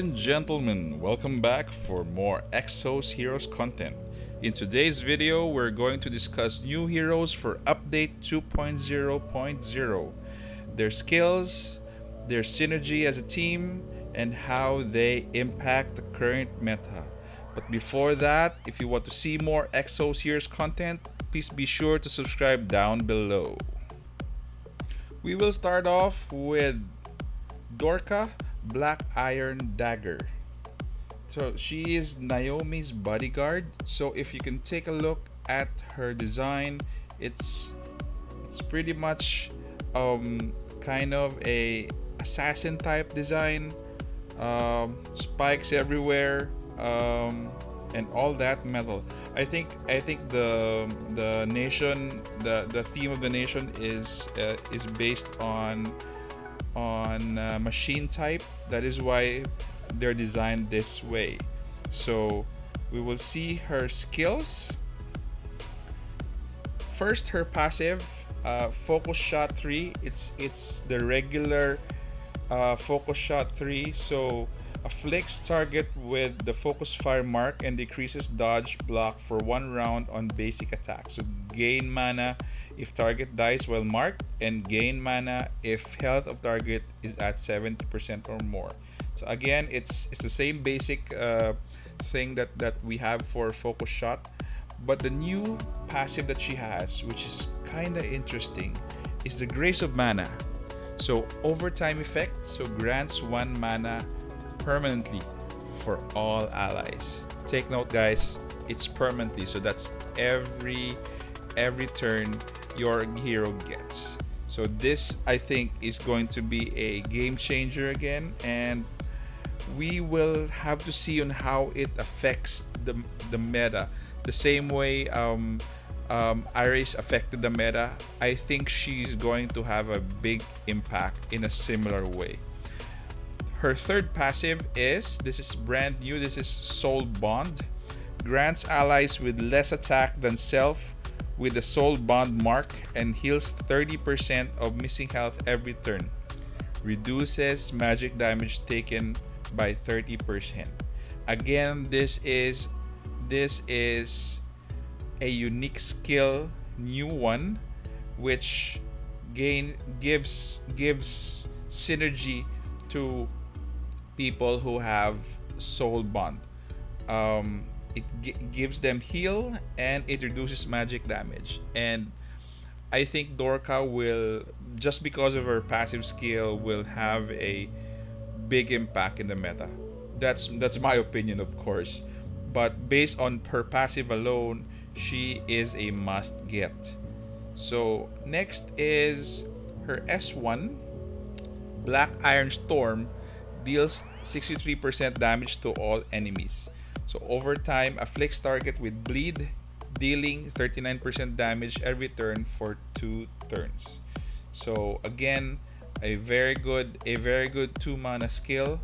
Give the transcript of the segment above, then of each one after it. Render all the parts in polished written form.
and gentlemen, welcome back for more Exos Heroes content. In today's video, we're going to discuss new heroes for update 2.0.0, their skills, their synergy as a team, and how they impact the current meta. But before that, if you want to see more Exos Heroes content, please be sure to subscribe down below. We will start off with Dorka, Black Iron Dagger. So she is Naomi's bodyguard. So if you can take a look at her design, it's pretty much kind of a assassin type design, spikes everywhere, and all that metal. I think the nation, the theme of the nation is based on machine type. That is why they're designed this way. So we will see her skills first. Her passive, Focus Shot 3. It's the regular Focus Shot 3. So afflicts target with the focus fire mark and decreases dodge block for 1 round on basic attack. So gain mana if target dies while marked, and gain mana if health of target is at 70% or more. So again, it's the same basic thing that we have for Focus Shot, but the new passive that she has, which is kind of interesting, is the Grace of Mana. So overtime effect, so grants 1 mana permanently for all allies. Take note guys, it's permanently, so that's every turn your hero gets. So this I think is going to be a game changer again, and we will have to see on how it affects the meta. The same way Iris affected the meta, I think she's going to have a big impact in a similar way. Her third passive is, this is brand new, this is Soul Bond. Grants allies with less attack than self with the Soul Bond mark and heals 30% of missing health every turn. Reduces magic damage taken by 30%. Again, this is a unique skill, new one, which gives synergy to people who have Soul Bond. It gives them heal and it reduces magic damage. And I think Dorka will, just because of her passive skill, will have a big impact in the meta. That's my opinion, of course, but based on her passive alone, she is a must get. So next is her S1, Black Iron Storm. Deals 63% damage to all enemies. So over time, afflicts target with bleed, dealing 39% damage every turn for 2 turns. So again, a very good 2 mana skill.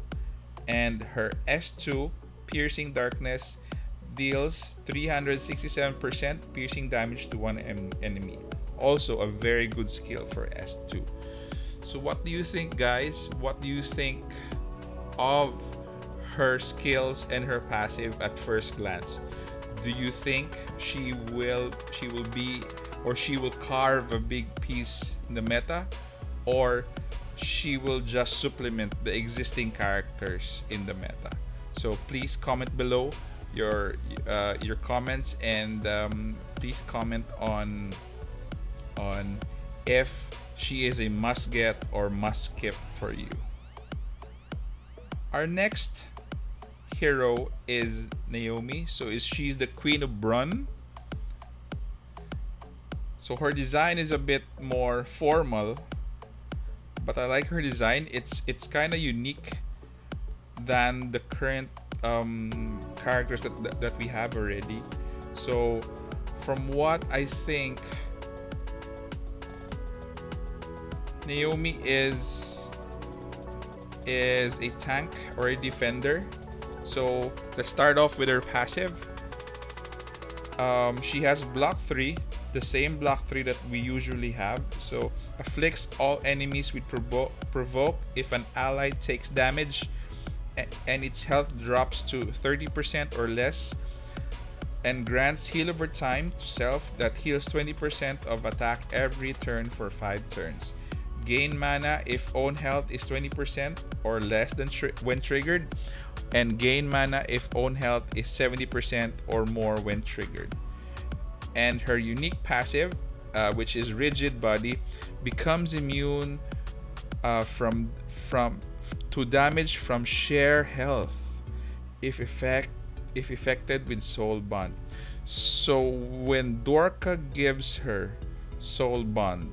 And her S2, Piercing Darkness, deals 367% piercing damage to 1 enemy. Also a very good skill for S2. So what do you think, guys? What do you think of her skills and her passive at first glance? Do you think she will be, or she will carve a big piece in the meta, or she will just supplement the existing characters in the meta? So please comment below your comments, and please comment on if she is a must get or must skip for you. Our next hero is Naomi. So she's the Queen of Brun. So her design is a bit more formal, but I like her design. It's kind of unique than the current characters that we have already. So from what I think, Naomi is a tank or a defender. So let's start off with her passive. She has block 3, the same block 3 that we usually have. So afflicts all enemies with provoke. If an ally takes damage, and its health drops to 30% or less, and grants heal over time to self that heals 20% of attack every turn for 5 turns. Gain mana if own health is 20% or less than when triggered, and gain mana if own health is 70% or more when triggered. And her unique passive, which is Rigid Body, becomes immune to damage from share health if affected with Soul Bond. So when Dorka gives her Soul Bond,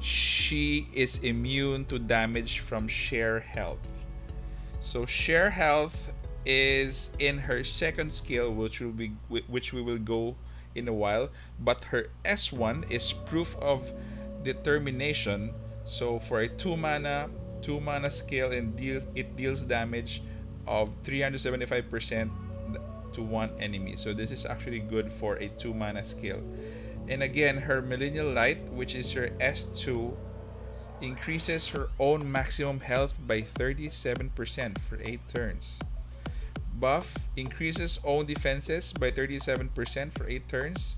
she is immune to damage from share health. So share health is in her second skill, which we will go in a while, but her S1 is Proof of Determination. So for a 2 mana skill, and it deals damage of 375% to one enemy. So this is actually good for a 2 mana skill. And again, her Millennial Light, which is her S2, increases her own maximum health by 37% for 8 turns. Buff increases own defenses by 37% for 8 turns,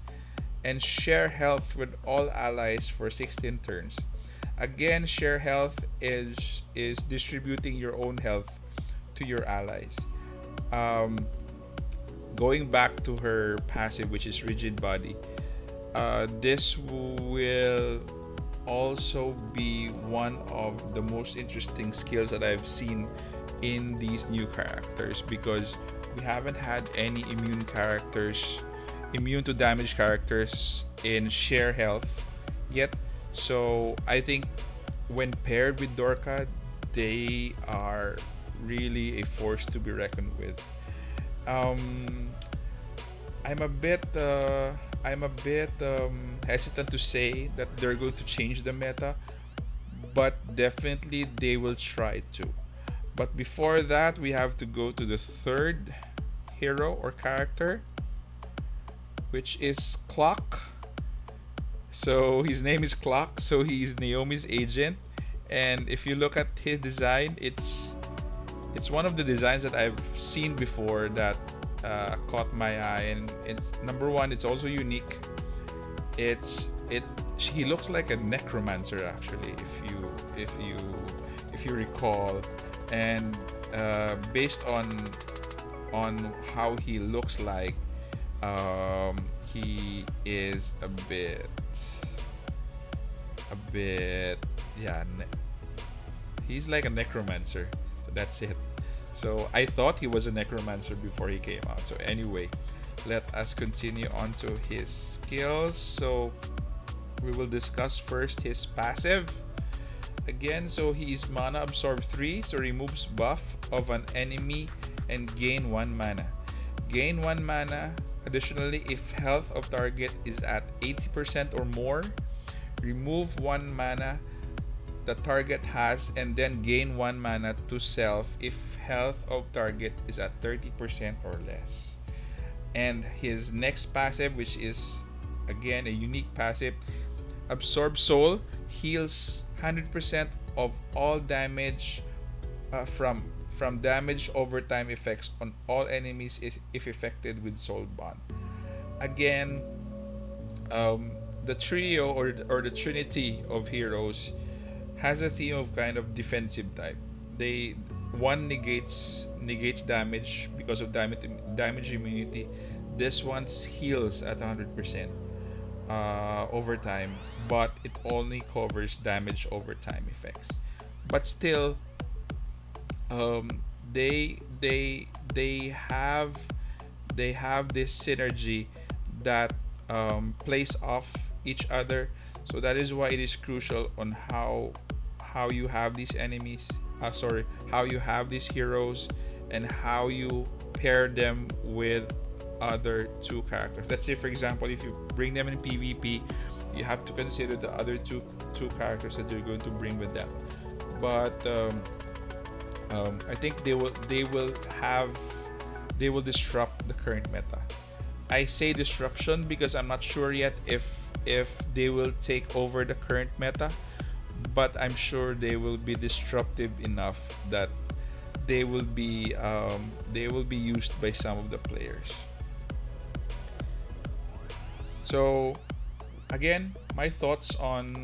and share health with all allies for 16 turns. Again, share health is distributing your own health to your allies. Going back to her passive, which is Rigid Body, this will also be one of the most interesting skills that I've seen in these new characters, because we haven't had any immune to damage characters in share health yet. So I think when paired with Dorka, they are really a force to be reckoned with. I'm a bit hesitant to say that they're going to change the meta, but definitely they will try to. But before that, we have to go to the third hero or character, which is Clock. So his name is Clock, so he is Naomi's agent, and if you look at his design, it's one of the designs that I've seen before that caught my eye. And it's #1, it's also unique. He looks like a necromancer, actually, if you recall. And based on how he looks like, he is a bit, yeah, he's like a necromancer. So that's it. So I thought he was a necromancer before he came out. So anyway, let us continue on to his skills. So we will discuss first his passive. Again, so he is Mana Absorb 3, so removes buff of an enemy and gain 1 mana. Gain 1 mana additionally if health of target is at 80% or more. Remove 1 mana the target has, and then gain 1 mana to self if health of target is at 30% or less. And his next passive, which is again a unique passive, Absorb Soul, heals 100% of all damage from damage over time effects on all enemies if affected with Soul Bond. Again, the trio or the trinity of heroes has a theme of kind of defensive type. One negates damage because of damage immunity. This one heals at 100% over time, but it only covers damage over time effects. But still, they have this synergy that plays off each other. So that is why it is crucial on how you have these enemies. How you have these heroes and how you pair them with other two characters. Let's say, for example, if you bring them in PvP, you have to consider the other two characters that you're going to bring with them. But I think they will disrupt the current meta. I say disruption because I'm not sure yet if they will take over the current meta, but I'm sure they will be disruptive enough that they will be used by some of the players. So again, my thoughts on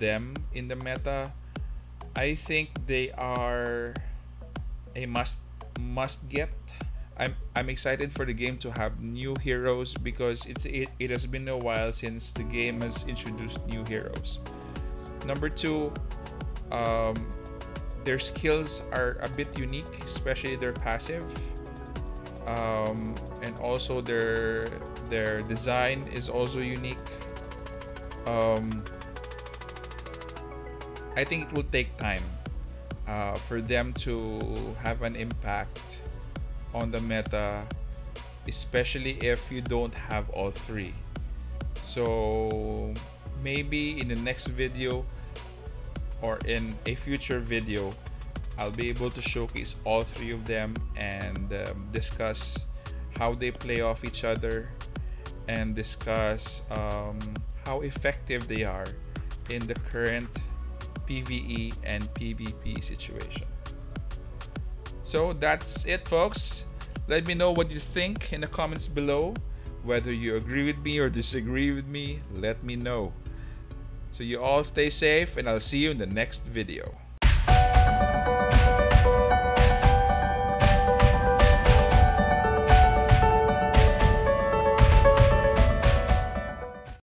them in the meta, I think they are a must get. I'm excited for the game to have new heroes, because it has been a while since the game has introduced new heroes. Number two, their skills are a bit unique, especially their passive, and also their design is also unique. I think it will take time for them to have an impact on the meta, especially if you don't have all three. So maybe in the next video or in a future video, I'll be able to showcase all three of them and discuss how they play off each other, and discuss how effective they are in the current PvE and PvP situation. So that's it, folks. Let me know what you think in the comments below. Whether you agree with me or disagree with me, let me know. So you all stay safe, and I'll see you in the next video.